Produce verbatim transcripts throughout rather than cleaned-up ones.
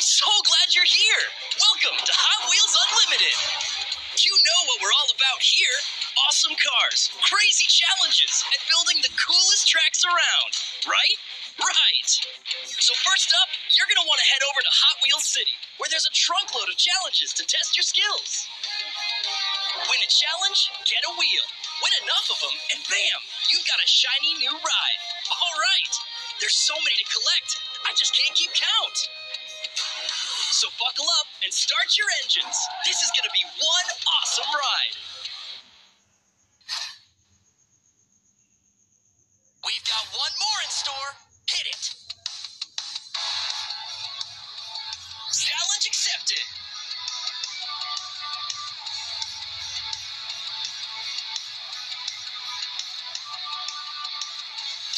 I'm so glad you're here. Welcome to Hot Wheels Unlimited. You know what we're all about here. Awesome cars, crazy challenges, and building the coolest tracks around. Right? Right. So first up, you're going to want to head over to Hot Wheels City, where there's a trunkload of challenges to test your skills. Win a challenge, get a wheel. Win enough of them, and bam, you've got a shiny new ride. All right. There's so many to collect, I just can't keep count. So buckle up and start your engines. This is going to be one awesome ride. We've got one more in store. Hit it. Challenge accepted.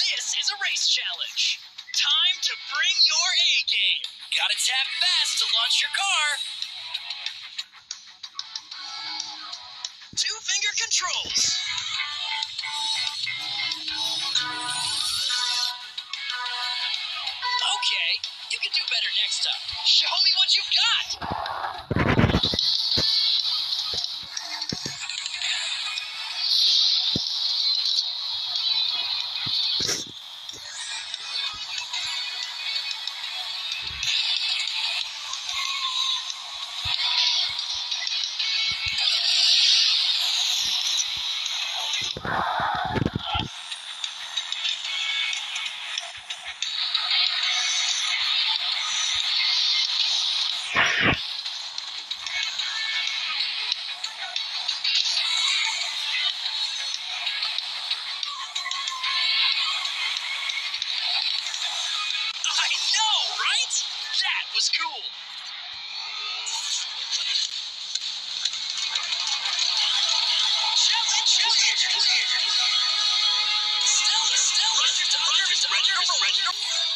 This is a race challenge. Time to bring your A game. Gotta tap fast to launch your car. Two finger controls. Okay, you can do better next time. Show me what you've got. Cool. Challenge, challenge, Stella, Stella, Roger, Roger, Roger, Roger, Roger.